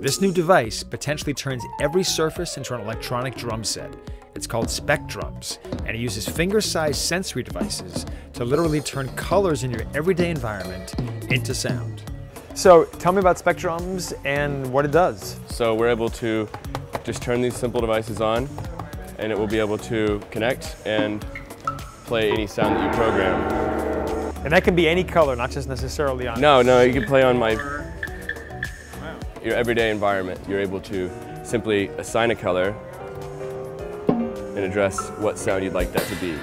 This new device potentially turns every surface into an electronic drum set. It's called Specdrums, and it uses finger-sized sensory devices to literally turn colors in your everyday environment into sound. So tell me about Specdrums and what it does. So we're able to just turn these simple devices on, and it will be able to connect and play any sound that you program. And that can be any color, not just necessarily on... No, you can play on your everyday environment. You're able to simply assign a color and address what sound you'd like that to be.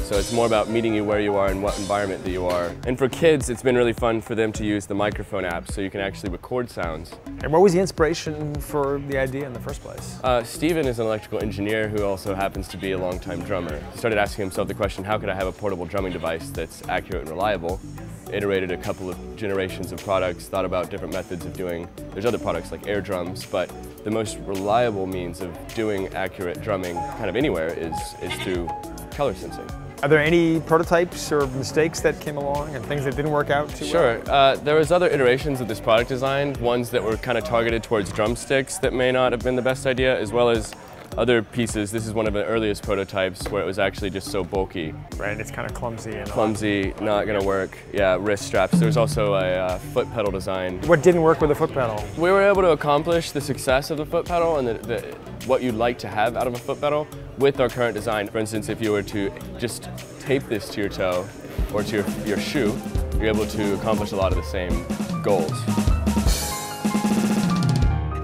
So it's more about meeting you where you are and what environment that you are. And for kids, it's been really fun for them to use the microphone app so you can actually record sounds. And what was the inspiration for the idea in the first place? Steven is an electrical engineer who also happens to be a longtime drummer. He started asking himself the question, how could I have a portable drumming device that's accurate and reliable? Iterated a couple of generations of products, thought about different methods of doing. There's other products like air drums, but the most reliable means of doing accurate drumming kind of anywhere is through color sensing. Are there any prototypes or mistakes that came along and things that didn't work out too well? Sure. There was other iterations of this product design, ones that were kind of targeted towards drumsticks that may not have been the best idea, as well as other pieces. This is one of the earliest prototypes where it was actually just so bulky. Right, and it's kind of clumsy. And clumsy, not going to work. Yeah, wrist straps. There was also a foot pedal design. What didn't work with the foot pedal? We were able to accomplish the success of the foot pedal and what you'd like to have out of a foot pedal with our current design. For instance, if you were to just tape this to your toe or to your shoe, you're able to accomplish a lot of the same goals.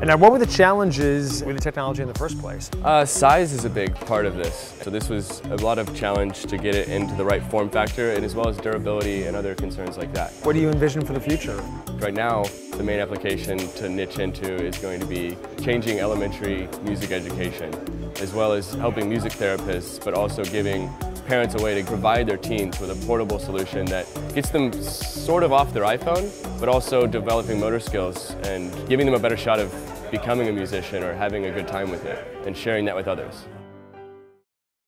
And now, what were the challenges with the technology in the first place? Size is a big part of this. So this was a lot of challenge to get it into the right form factor, and as well as durability and other concerns like that. What do you envision for the future? Right now, the main application to niche into is going to be changing elementary music education, as well as helping music therapists, but also giving parents a way to provide their teens with a portable solution that gets them sort of off their iPhone, but also developing motor skills and giving them a better shot of becoming a musician or having a good time with it and sharing that with others.